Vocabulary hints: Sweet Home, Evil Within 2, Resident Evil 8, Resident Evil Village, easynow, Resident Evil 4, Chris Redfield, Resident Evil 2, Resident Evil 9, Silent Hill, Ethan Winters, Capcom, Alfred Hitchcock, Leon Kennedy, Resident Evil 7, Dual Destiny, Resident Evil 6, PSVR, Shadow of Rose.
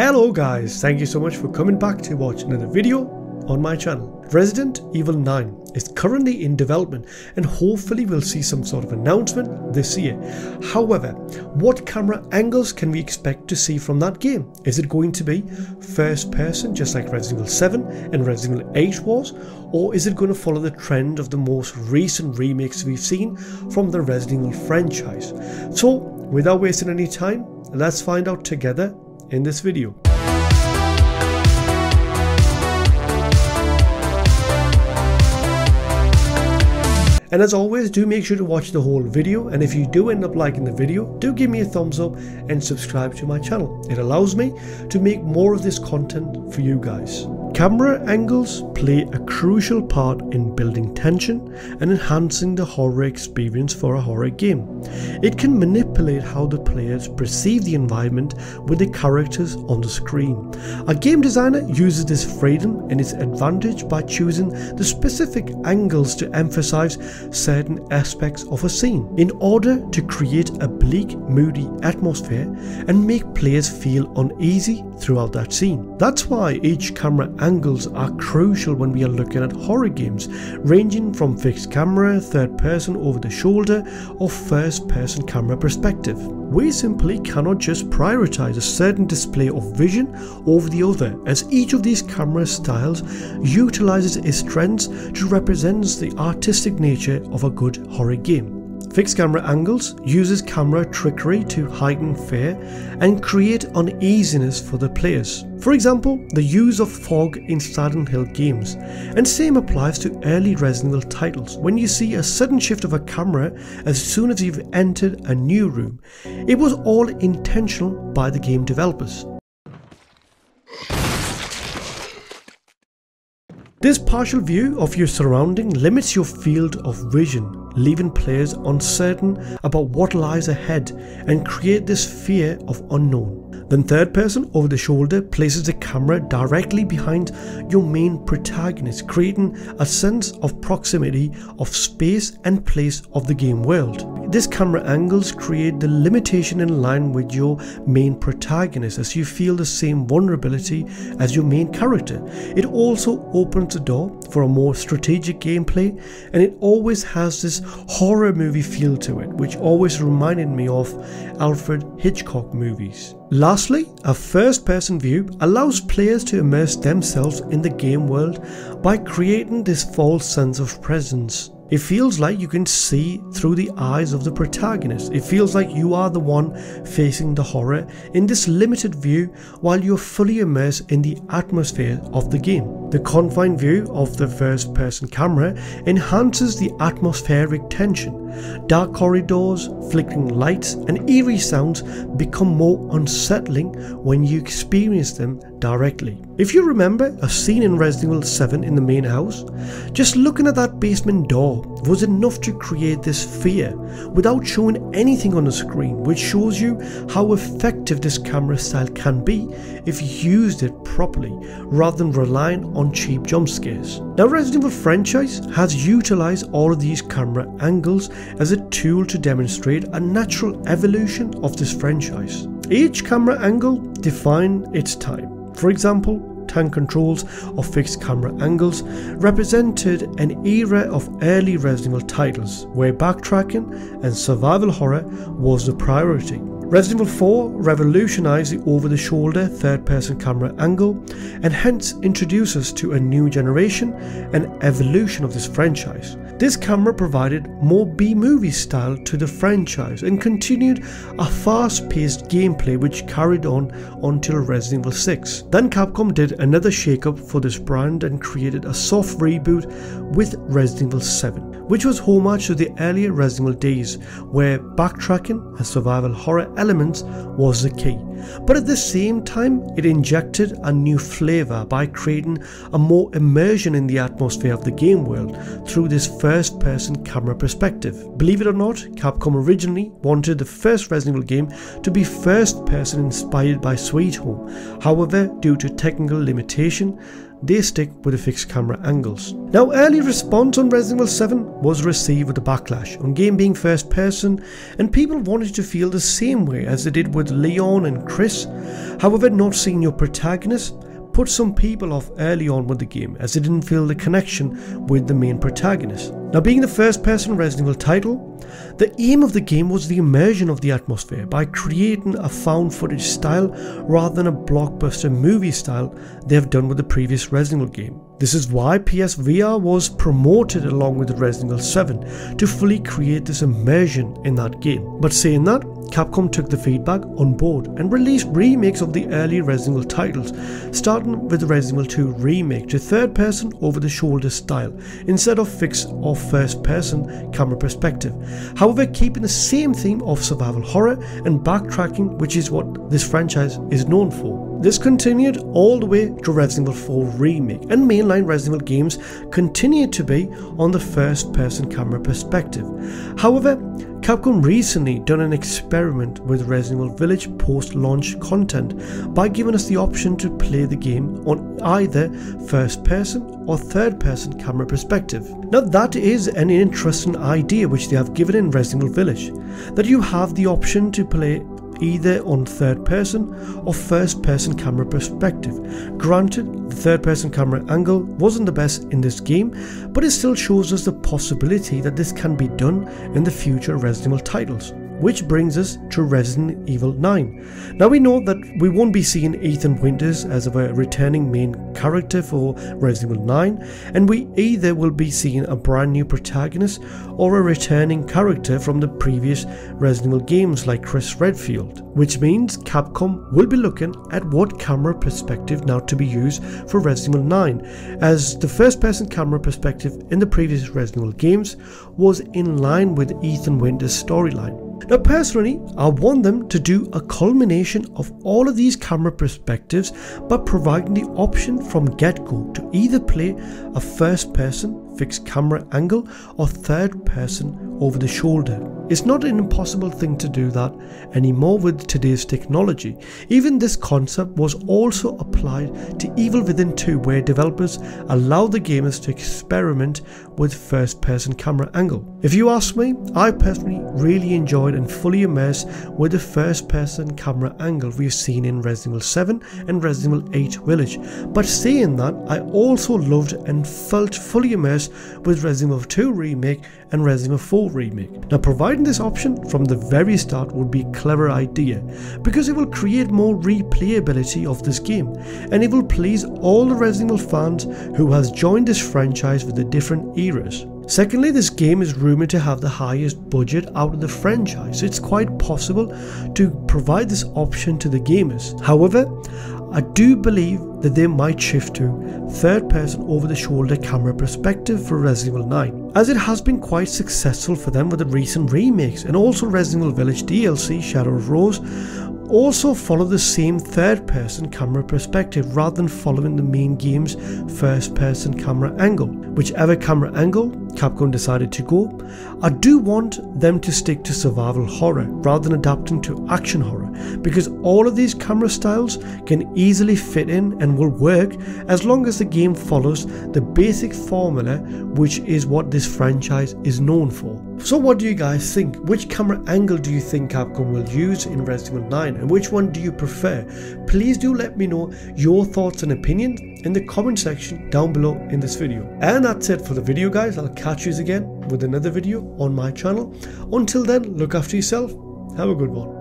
Hello guys, thank you so much for coming back to watch another video on my channel. Resident Evil 9 is currently in development and hopefully we'll see some sort of announcement this year. However, what camera angles can we expect to see from that game? Is it going to be first person just like Resident Evil 7 and Resident Evil 8 was, or is it going to follow the trend of the most recent remakes we've seen from the Resident Evil franchise? So without wasting any time, let's find out together in this video. And as always, do make sure to watch the whole video, and if you do end up liking the video, do give me a thumbs up and subscribe to my channel. It allows me to make more of this content for you guys. Camera angles play a crucial part in building tension and enhancing the horror experience for a horror game. It can manipulate how the players perceive the environment with the characters on the screen. A game designer uses this freedom and its advantage by choosing the specific angles to emphasize certain aspects of a scene in order to create a bleak, moody atmosphere and make players feel uneasy throughout that scene. That's why each camera angles are crucial when we are looking at horror games, ranging from fixed camera, third person over the shoulder, or first person camera perspective. We simply cannot just prioritize a certain display of vision over the other, as each of these camera styles utilizes its strengths to represent the artistic nature of a good horror game. Fixed camera angles uses camera trickery to heighten fear and create uneasiness for the players. For example, the use of fog in Silent Hill games, and same applies to early Resident Evil titles. When you see a sudden shift of a camera as soon as you've entered a new room, it was all intentional by the game developers. This partial view of your surrounding limits your field of vision, leaving players uncertain about what lies ahead and create this fear of unknown. Then third person over the shoulder places the camera directly behind your main protagonist, creating a sense of proximity of space and place of the game world. These camera angles create the limitation in line with your main protagonist, as you feel the same vulnerability as your main character. It also opens the door for a more strategic gameplay, and it always has this horror movie feel to it, which always reminded me of Alfred Hitchcock movies. Lastly, a first-person view allows players to immerse themselves in the game world by creating this false sense of presence. It feels like you can see through the eyes of the protagonist. It feels like you are the one facing the horror in this limited view while you're fully immersed in the atmosphere of the game. The confined view of the first-person camera enhances the atmospheric tension. Dark corridors, flickering lights, and eerie sounds become more unsettling when you experience them directly. If you remember a scene in Resident Evil 7 in the main house, just looking at that basement door was enough to create this fear without showing anything on the screen, which shows you how effective this camera style can be if used it properly rather than relying on cheap jump scares. Now, Resident Evil franchise has utilized all of these camera angles as a tool to demonstrate a natural evolution of this franchise. Each camera angle defines its time. For example, tank controls or fixed camera angles represented an era of early Resident Evil titles where backtracking and survival horror was the priority. Resident Evil 4 revolutionized the over-the-shoulder third-person camera angle and hence introduced us to a new generation and evolution of this franchise. This camera provided more B-movie style to the franchise and continued a fast-paced gameplay which carried on until Resident Evil 6. Then Capcom did another shake-up for this brand and created a soft reboot with Resident Evil 7, which was homage to the earlier Resident Evil days where backtracking and survival horror elements was the key. But at the same time, it injected a new flavor by creating a more immersion in the atmosphere of the game world through this first-person camera perspective. Believe it or not, Capcom originally wanted the first Resident Evil game to be first-person inspired by Sweet Home. However, due to technical limitation, they stick with the fixed camera angles. Now, early response on Resident Evil 7 was received with a backlash on game being first person, and people wanted to feel the same way as they did with Leon and Chris. However, not seeing your protagonist put some people off early on with the game, as they didn't feel the connection with the main protagonist. Now, being the first person Resident Evil title, the aim of the game was the immersion of the atmosphere by creating a found footage style rather than a blockbuster movie style they have done with the previous Resident Evil game. This is why PSVR was promoted along with Resident Evil 7 to fully create this immersion in that game. But saying that, Capcom took the feedback on board and released remakes of the early Resident Evil titles, starting with the Resident Evil 2 remake to third person over the shoulder style instead of fixed or first person camera perspective, however keeping the same theme of survival horror and backtracking, which is what this franchise is known for. This continued all the way to Resident Evil 4 remake, and mainline Resident Evil games continued to be on the first person camera perspective. However, Capcom recently done an experiment with Resident Evil Village post-launch content by giving us the option to play the game on either first person or third person camera perspective. Now that is an interesting idea which they have given in Resident Evil Village, that you have the option to play either on third person or first person camera perspective. Granted, the third person camera angle wasn't the best in this game, but it still shows us the possibility that this can be done in the future Resident Evil titles. Which brings us to Resident Evil 9. Now we know that we won't be seeing Ethan Winters as a returning main character for Resident Evil 9, and we either will be seeing a brand new protagonist or a returning character from the previous Resident Evil games like Chris Redfield, which means Capcom will be looking at what camera perspective now to be used for Resident Evil 9, as the first person camera perspective in the previous Resident Evil games was in line with Ethan Winters' storyline. Now personally, I want them to do a culmination of all of these camera perspectives by providing the option from get-go to either play a first person fixed camera angle or third person over the shoulder. It's not an impossible thing to do that anymore with today's technology. Even this concept was also applied to Evil Within 2, where developers allow the gamers to experiment with first person camera angle. If you ask me, I personally really enjoyed and fully immersed with the first person camera angle we've seen in Resident Evil 7 and Resident Evil 8 Village, but saying that, I also loved and felt fully immersed with Resident Evil 2 remake and Resident Evil 4 remake. Now providing this option from the very start would be a clever idea, because it will create more replayability of this game, and it will please all the Resident Evil fans who has joined this franchise with the different eras. Secondly, this game is rumoured to have the highest budget out of the franchise, so it's quite possible to provide this option to the gamers. However, I do believe that they might shift to third person over the shoulder camera perspective for Resident Evil 9, as it has been quite successful for them with the recent remakes, and also Resident Evil Village DLC Shadow of Rose also follow the same third person camera perspective rather than following the main game's first person camera angle. Whichever camera angle Capcom decided to go, I do want them to stick to survival horror rather than adapting to action horror, because all of these camera styles can easily fit in and will work as long as the game follows the basic formula, which is what this franchise is known for. So what do you guys think? Which camera angle do you think Capcom will use in Resident Evil 9, and which one do you prefer? Please do let me know your thoughts and opinions in the comment section down below in this video. And that's it for the video, guys. I'll catch you again with another video on my channel. Until then, look after yourself. Have a good one.